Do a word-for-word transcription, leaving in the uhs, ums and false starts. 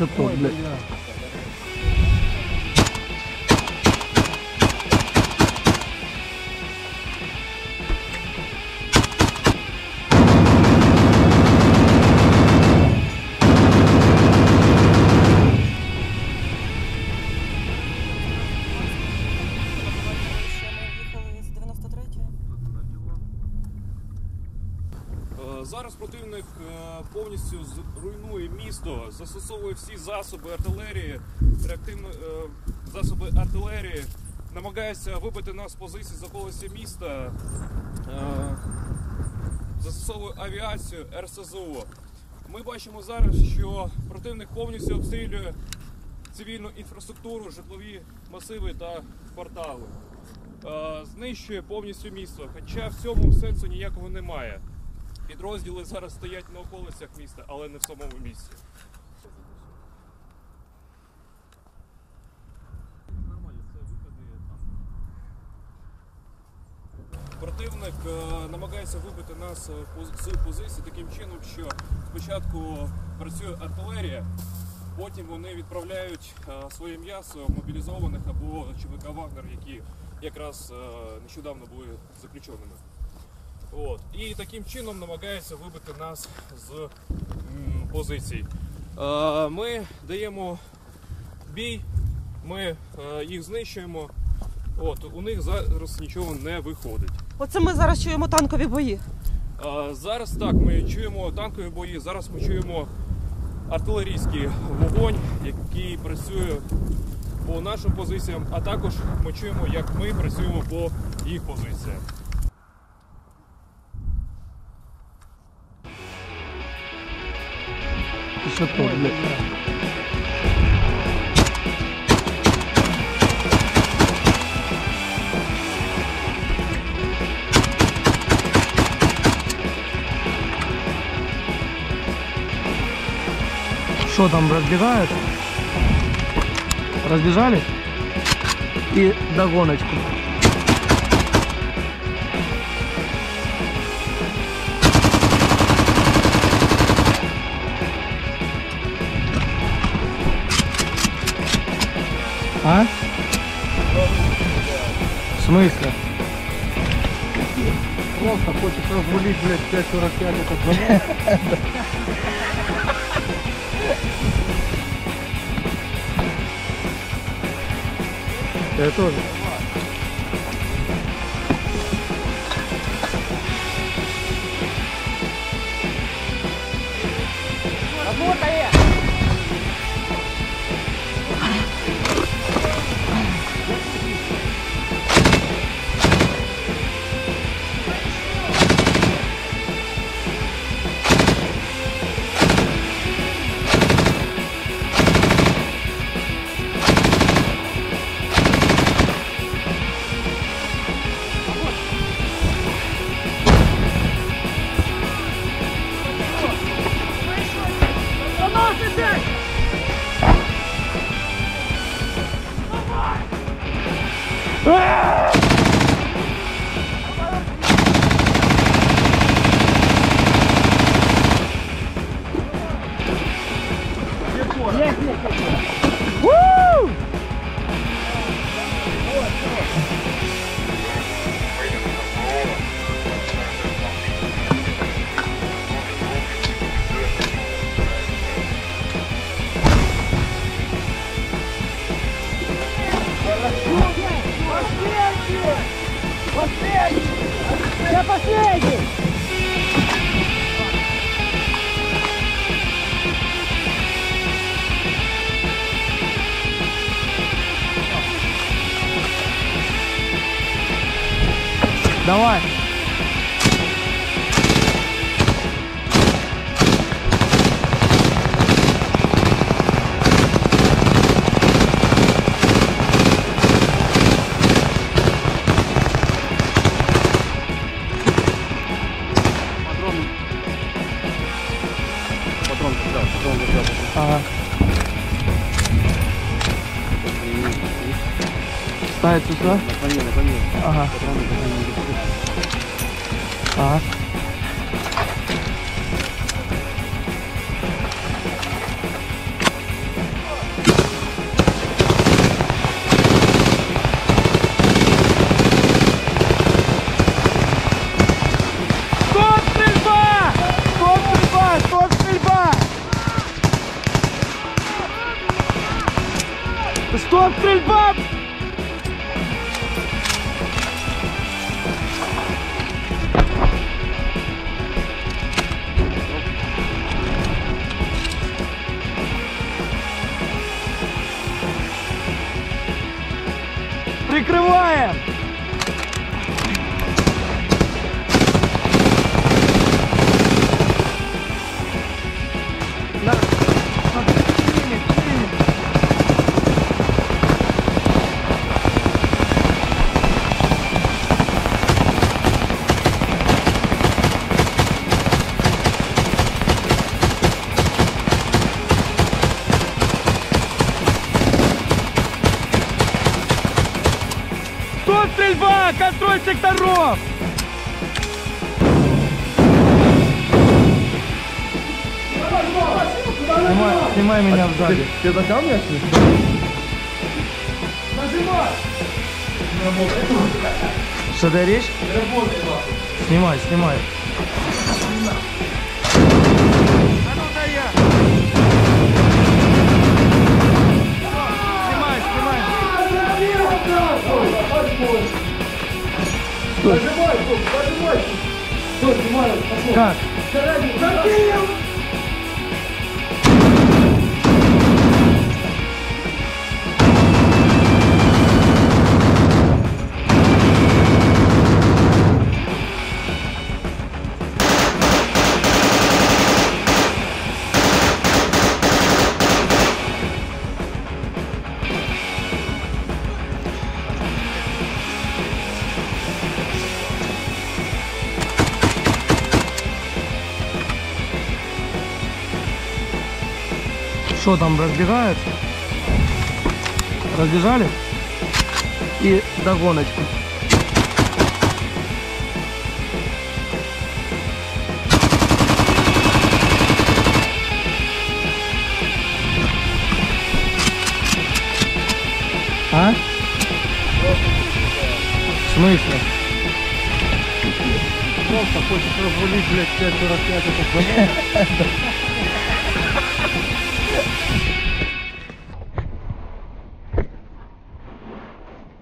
шипов, блядь. Зараз противник повністю руйнує місто, застосовує всі засоби артилерії, реактивні засоби артилерії, намагається вибити нас з позиції з околиці міста, застосовує авіацію, РСЗО. Ми бачимо зараз, що противник повністю обстрілює цивільну інфраструктуру, житлові масиви та квартали, знищує повністю місто, хоча в цьому сенсу ніякого немає. Підрозділи зараз стоять на околицях міста, але не в самому місті. Противник намагається вибити нас з позиції таким чином, що спочатку працює артилерія, потім вони відправляють своє м'ясо мобілізованих або ЧВК Вагнер, які якраз нещодавно були заключеними. От. І таким чином намагається вибити нас з позицій. Ми даємо бій, ми їх знищуємо, от, у них зараз нічого не виходить. Оце ми зараз чуємо танкові бої? Зараз так, ми чуємо танкові бої, зараз ми чуємо артилерійський вогонь, який працює по нашим позиціям, а також ми чуємо, як ми працюємо по їх позиціям. Что то, блядь. Что там разбегают? Разбежались? И догоночку. А? В смысле? Просто хочет разгулить, блядь, пять сорок пять этот звонок. Я тоже. Работает! Я последний! Давай! Ага. Ставить сюда? Наклони, наклони. Ага. Ага. Стоп, стрельба! Прикрываем! Стрельба! Контроль секторов! Снимай, снимай меня сзади. Ты за камня? Нажимай! Что ты речь? Снимай, снимай. Нажимай, нажимай. Все, снимаю, пошел. Как? Закинем! Что там, разбегаются? Разбежали? И догоночку. А? В смысле? Просто хочет развалить, блядь, пять сорок пять.